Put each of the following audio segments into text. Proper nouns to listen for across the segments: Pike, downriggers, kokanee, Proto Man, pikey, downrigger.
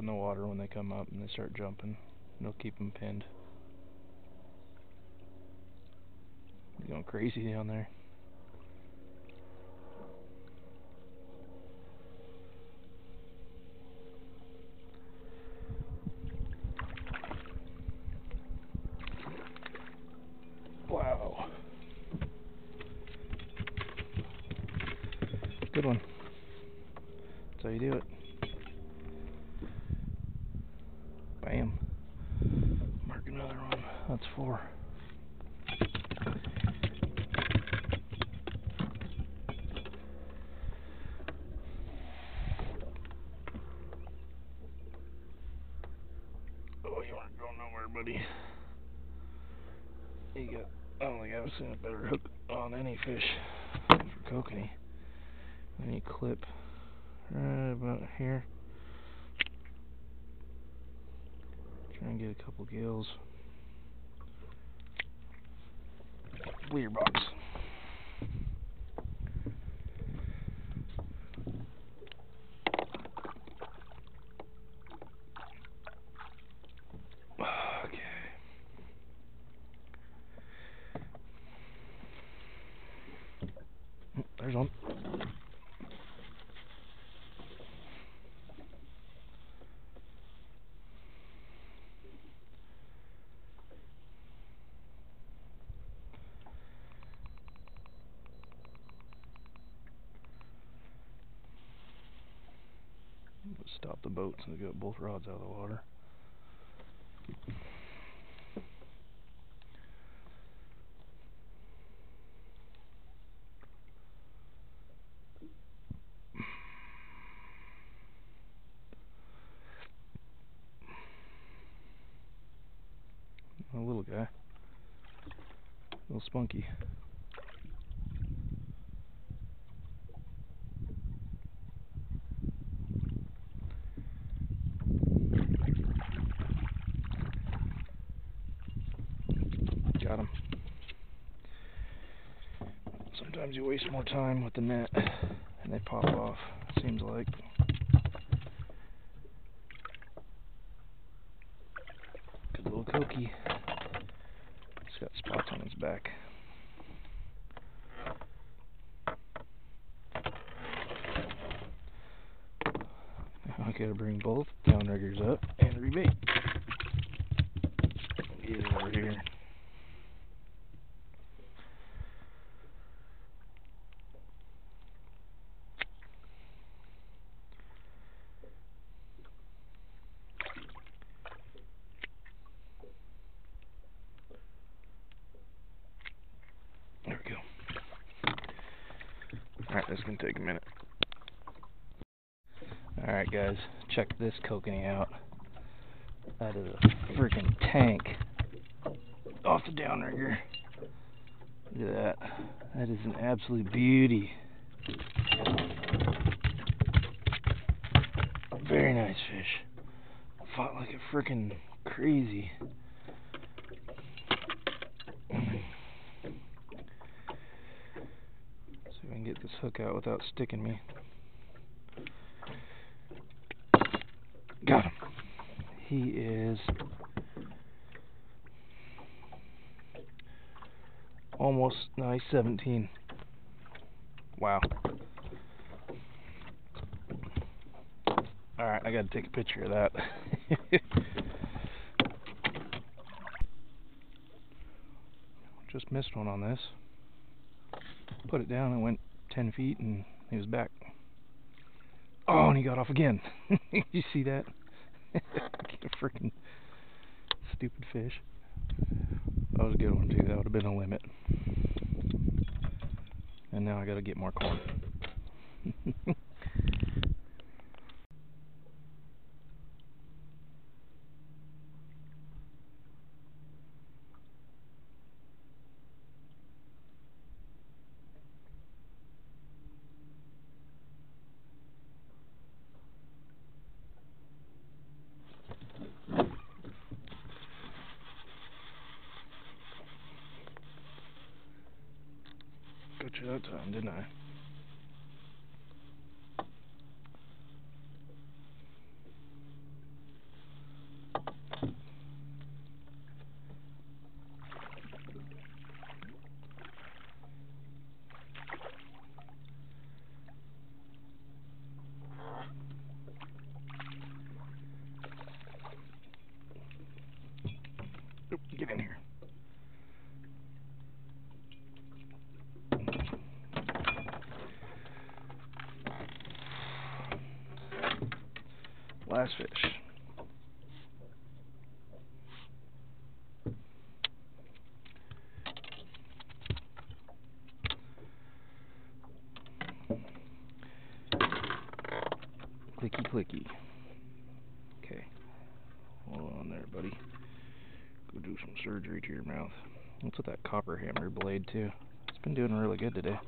In the water when they come up and they start jumping. It'll keep them pinned. They're going crazy down there. Wow. Good one. That's how you do it. Bam. Mark another one. That's four. Oh, you aren't going nowhere, buddy. You got, I don't think I've seen a better hook on any fish for kokanee. Then you clip right about here. Trying to get a couple gills. Leader box. Okay. There's one. Stop the boats and get both rods out of the water. A little guy. A little spunky. Got him. Sometimes you waste more time with the net and they pop off, it seems like. Good little kokie. It's got spots on its back. Now I gotta bring both downriggers up and rebait. Get it over here. Alright, this is going to take a minute. Alright guys, check this kokanee out. That is a freaking tank. Off the downrigger. Look at that. That is an absolute beauty. Very nice fish. Fought like a freaking crazy. Get this hook out without sticking me. Got him. He is almost, no, he's 17. Wow. Alright, I gotta take a picture of that. Just missed one on this. Put it down and went 10 feet and he was back. Oh, and he got off again. You see that? Freaking stupid fish. was a good one too. That would have been a limit. And now I gotta get more corn. Got you that time, didn't I? Get in here. Last fish. Clicky, clicky. Okay. Hold on there, buddy. Go do some surgery to your mouth. What's with that copper hammer blade, too? It's been doing really good today.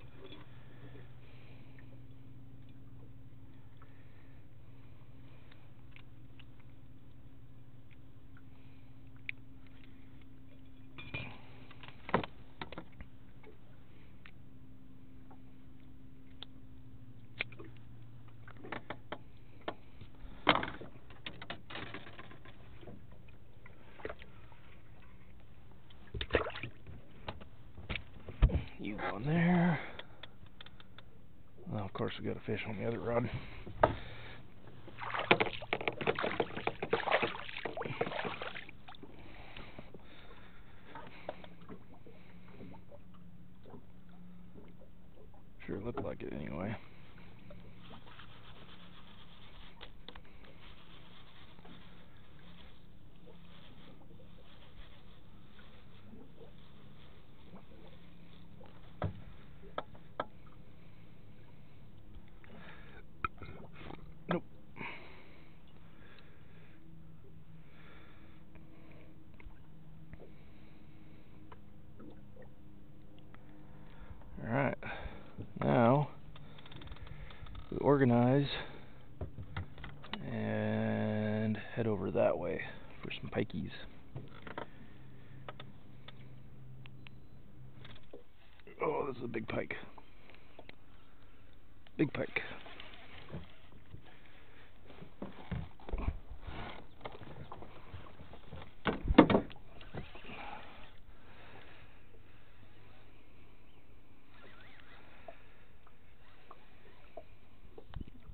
You go in there. Well, of course, we got a fish on the other rod. Sure looked like it anyway. Alright, now we organize and head over that way for some pikeys. Oh, this is a big pike. Big pike.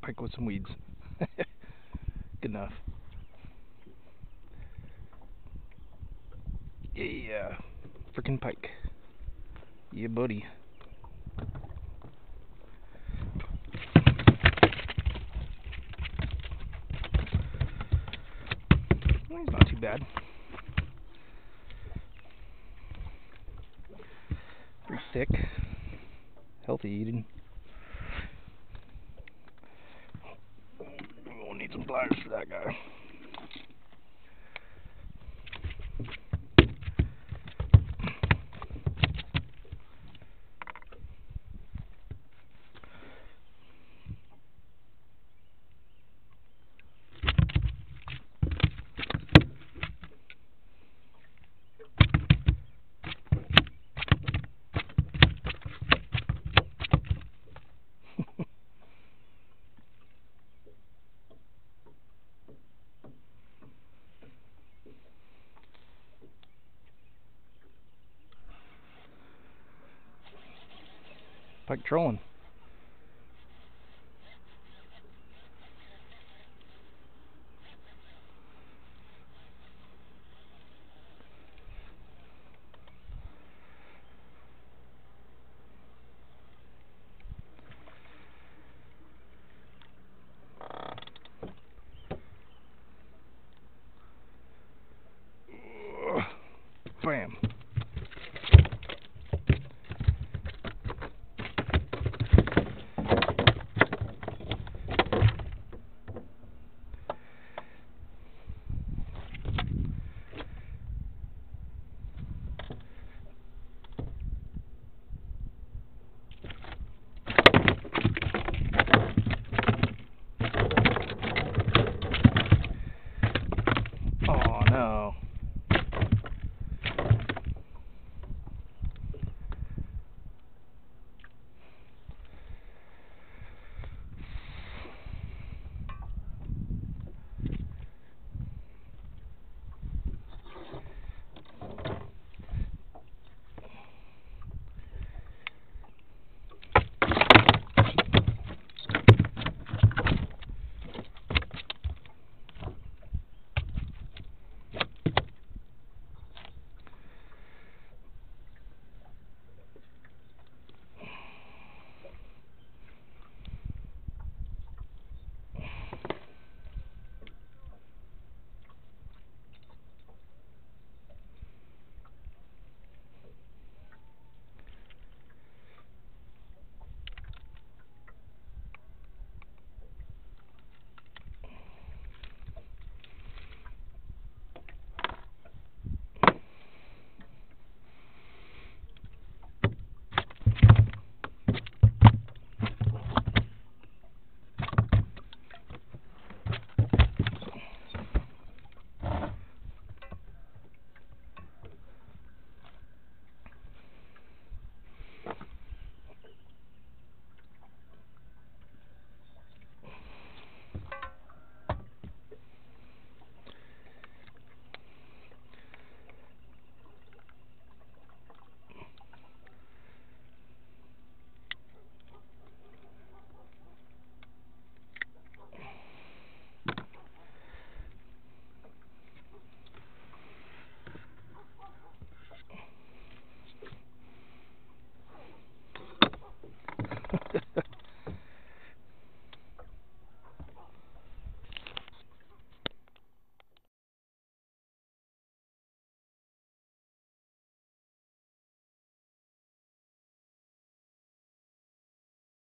Pike with some weeds. Good enough. Yeah, frickin' pike. Yeah, buddy. Well, he's not too bad. 3 thick, healthy eating. Some pliers for that guy. Pike trolling.